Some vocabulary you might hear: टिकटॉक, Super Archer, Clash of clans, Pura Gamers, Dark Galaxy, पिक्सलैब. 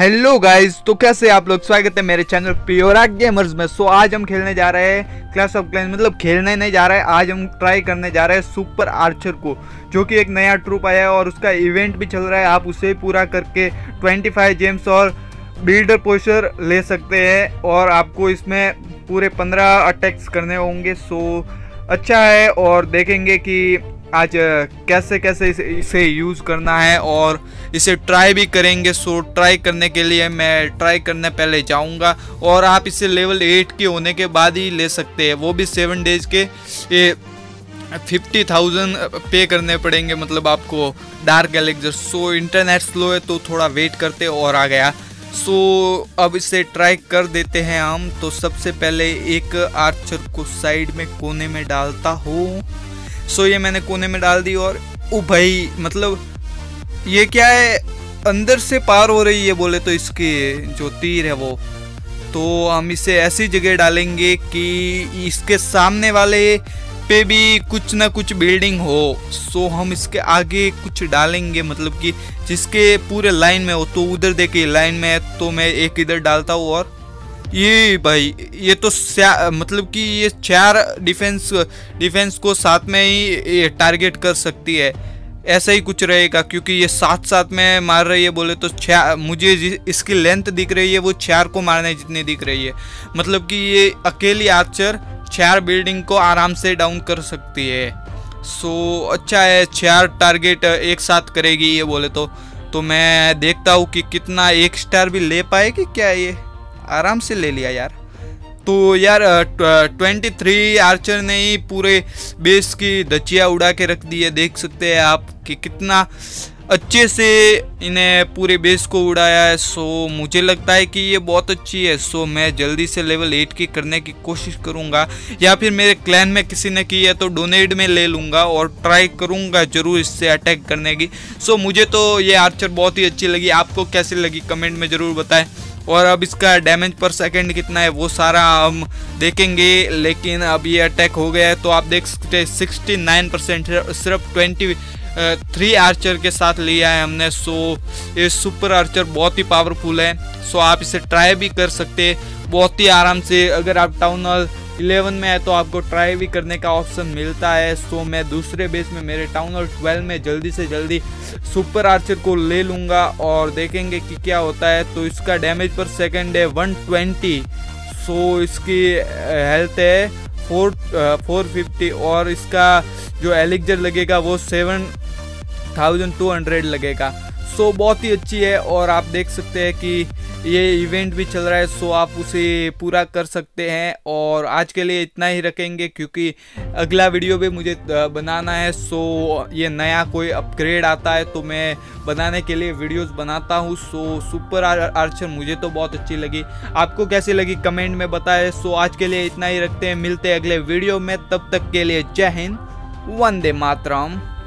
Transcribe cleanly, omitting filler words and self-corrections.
Hello guys, तो कैसे आप लोग, स्वागत है मेरे चैनल प्यूरा गेमर्स में। सो आज हम खेलने जा रहे हैं क्लैश ऑफ क्लैंस, मतलब खेलने नहीं जा रहे हैं, आज हम ट्राई करने जा रहे हैं सुपर आर्चर को, जो कि एक नया ट्रूप आया है और उसका इवेंट भी चल रहा है। आप उसे पूरा करके 25 जेम्स और बिल्डर पोस्टर ले सकते हैं और आपको इसमें पूरे 15 अटैक्स करने होंगे। सो अच्छा है और देखेंगे कि आज कैसे कैसे इसे यूज़ करना है और इसे ट्राई भी करेंगे। सो ट्राई करने के लिए मैं ट्राई करने पहले जाऊंगा और आप इसे लेवल 8 के होने के बाद ही ले सकते हैं, वो भी 7 डेज के 50,000 पे करने पड़ेंगे, मतलब आपको dark galaxy. So internet slow है तो थोड़ा वेट करते और आ गया। सो अब इसे ट्राई कर देते हैं हम। तो सबसे पहले एक आर्चर को साइड में कोने में डालता हूँ। सो ये मैंने कोने में डाल दी और ओ भाई, मतलब ये क्या है, अंदर से पार हो रही है बोले तो इसकी जो तीर है वो। तो हम इसे ऐसी जगह डालेंगे कि इसके सामने वाले पे भी कुछ ना कुछ बिल्डिंग हो। सो हम इसके आगे कुछ डालेंगे, मतलब कि जिसके पूरे लाइन में हो। तो उधर देखिए लाइन में है तो मैं एक इधर डालता हूँ। और ये भाई ये तो मतलब कि ये 4 डिफेंस को साथ में ही टारगेट कर सकती है, ऐसा ही कुछ रहेगा, क्योंकि ये साथ में मार रही है बोले तो 6। मुझे इसकी लेंथ दिख रही है वो 4 को मारने जितनी दिख रही है, मतलब कि ये अकेली आर्चर 4 बिल्डिंग को आराम से डाउन कर सकती है। सो अच्छा है, 4 टारगेट एक साथ करेगी ये बोले तो मैं देखता हूँ कि कितना 1 स्टार भी ले पाएगी क्या। ये आराम से ले लिया यार। तो यार 23 आर्चर ने ही पूरे बेस की धचिया उड़ा के रख दी है। देख सकते हैं आप कि कितना अच्छे से इन्हें पूरे बेस को उड़ाया है। सो मुझे लगता है कि ये बहुत अच्छी है। सो मैं जल्दी से लेवल 8 की करने की कोशिश करूँगा, या फिर मेरे क्लैन में किसी ने की है तो डोनेट में ले लूँगा और ट्राई करूँगा ज़रूर इससे अटैक करने की। सो मुझे तो ये आर्चर बहुत ही अच्छी लगी, आपको कैसी लगी कमेंट में ज़रूर बताएं। और अब इसका डैमेज पर सेकंड कितना है वो सारा हम देखेंगे, लेकिन अब ये अटैक हो गया है तो आप देख सकते हैं 69% सिर्फ 23 आर्चर के साथ लिया है हमने। सो ये सुपर आर्चर बहुत ही पावरफुल है। सो आप इसे ट्राई भी कर सकते हैं बहुत ही आराम से। अगर आप टाउन हॉल 11 में है तो आपको ट्राई भी करने का ऑप्शन मिलता है। सो मैं दूसरे बेस में मेरे टाउन हॉल 12 में जल्दी से जल्दी सुपर आर्चर को ले लूँगा और देखेंगे कि क्या होता है। तो इसका डैमेज पर सेकंड है 120। सो इसकी हेल्थ है 450 और इसका जो एलिक्जर लगेगा वो 7200 लगेगा। सो बहुत ही अच्छी है और आप देख सकते हैं कि ये इवेंट भी चल रहा है। सो आप उसे पूरा कर सकते हैं और आज के लिए इतना ही रखेंगे, क्योंकि अगला वीडियो भी मुझे बनाना है। सो ये नया कोई अपग्रेड आता है तो मैं बनाने के लिए वीडियोस बनाता हूँ। सो सुपर आर्चर मुझे तो बहुत अच्छी लगी, आपको कैसी लगी कमेंट में बताएं। सो आज के लिए इतना ही रखते हैं, मिलते हैं अगले वीडियो में, तब तक के लिए जय हिंद, वंदे मातरम।